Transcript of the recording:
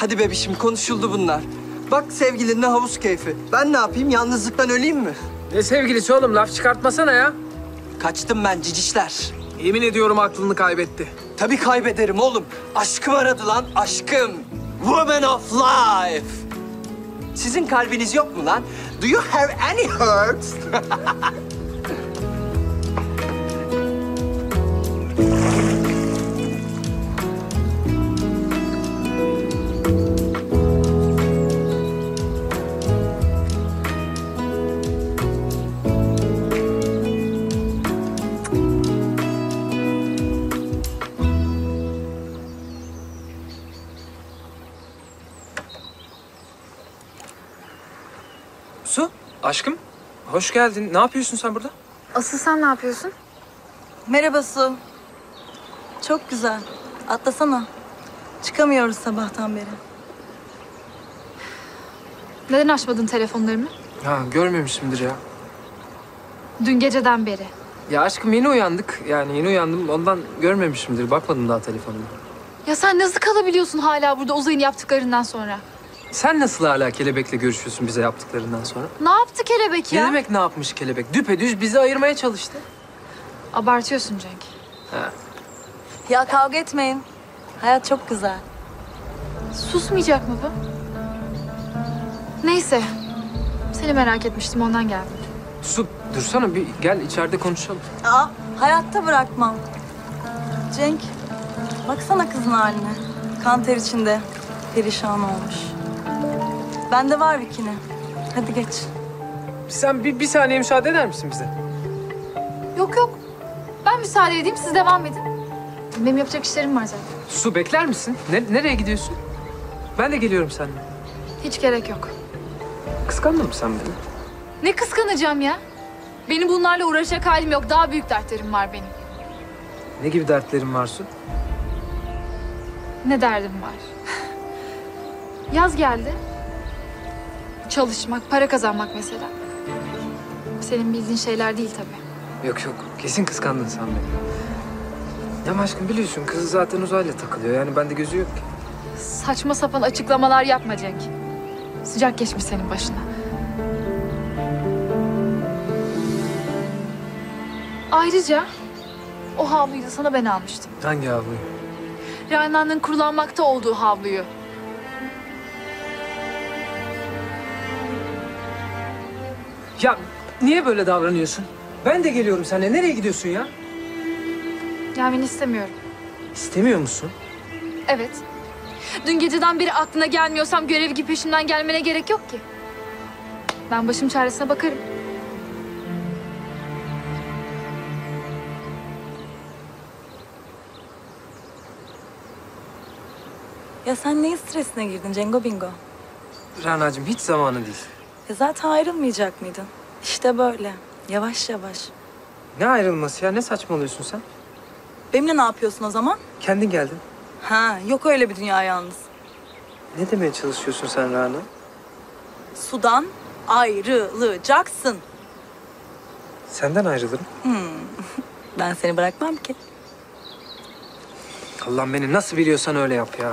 Hadi bebişim, konuşuldu bunlar. Bak sevgilinle havuz keyfi. Ben ne yapayım, yalnızlıktan öleyim mi? Ne sevgilisi oğlum, laf çıkartmasana ya. Kaçtım ben cicişler. Yemin ediyorum aklını kaybetti. Tabii kaybederim oğlum. Aşkım aradı lan, aşkım. Woman of life. Sizin kalbiniz yok mu lan? Do you have any hurts? Su, aşkım, hoş geldin. Ne yapıyorsun sen burada? Asıl sen ne yapıyorsun? Merhaba Su. Çok güzel. Atlasana. Çıkamıyoruz sabahtan beri. Neden açmadın telefonlarımı? Ha, görmemişimdir ya. Dün geceden beri. Ya aşkım yeni uyandık. Yani yeni uyandım. Ondan görmemişimdir. Bakmadım daha telefonuma. Ya sen nasıl kalabiliyorsun hala burada Uzay'ın yaptıklarından sonra? Sen nasıl hala Kelebek'le görüşüyorsun bize yaptıklarından sonra? Ne yaptı Kelebek ya? Ne demek ne yapmış Kelebek? Düpedüz bizi ayırmaya çalıştı. Abartıyorsun Cenk. Ha. Ya kavga etmeyin. Hayat çok güzel. Susmayacak mı bu? Neyse. Seni merak etmiştim, ondan geldim. Su, dursana bir gel içeride konuşalım. Aa, hayatta bırakmam. Cenk, baksana kızın haline. Kan ter içinde perişan olmuş. Bende var bikini. Hadi geç. Sen bir saniye müsaade eder misin bize? Yok yok. Ben müsaade edeyim, siz devam edin. Benim yapacak işlerim var zaten. Su, bekler misin? Nereye gidiyorsun? Ben de geliyorum seninle. Hiç gerek yok. Kıskandın mı sen beni? Ne kıskanacağım ya? Benim bunlarla uğraşacak halim yok. Daha büyük dertlerim var benim. Ne gibi dertlerim var Su? Ne derdim var? Yaz geldi. Çalışmak, para kazanmak mesela. Senin bildiğin şeyler değil tabii. Yok yok, kesin kıskandın sen beni. Ya aşkım biliyorsun, kız zaten Uzay'la takılıyor. Yani bende gözü yok ki. Saçma sapan açıklamalar yapma Cenk. Sıcak geçmiş senin başına. Ayrıca o havluyu da sana ben almıştım. Hangi havluyu? Rana'nın kurulanmakta olduğu havluyu. Ya niye böyle davranıyorsun? Ben de geliyorum seninle. Nereye gidiyorsun ya? Gelmeni istemiyorum. İstemiyor musun? Evet. Dün geceden beri aklına gelmiyorsam görev gibi peşimden gelmene gerek yok ki. Ben başım çaresine bakarım. Ya sen neyin stresine girdin Cengo Bingo? Rana'cığım hiç zamanı değil. Zaten ayrılmayacak mıydın? İşte böyle. Yavaş yavaş. Ne ayrılması ya? Ne saçmalıyorsun sen? Benimle ne yapıyorsun o zaman? Kendin geldin. Ha, yok öyle bir dünya yalnız. Ne demeye çalışıyorsun sen Rana? Sudan ayrılacaksın. Senden ayrılırım. Ben seni bırakmam ki. Allah'ım beni nasıl biliyorsan öyle yap ya.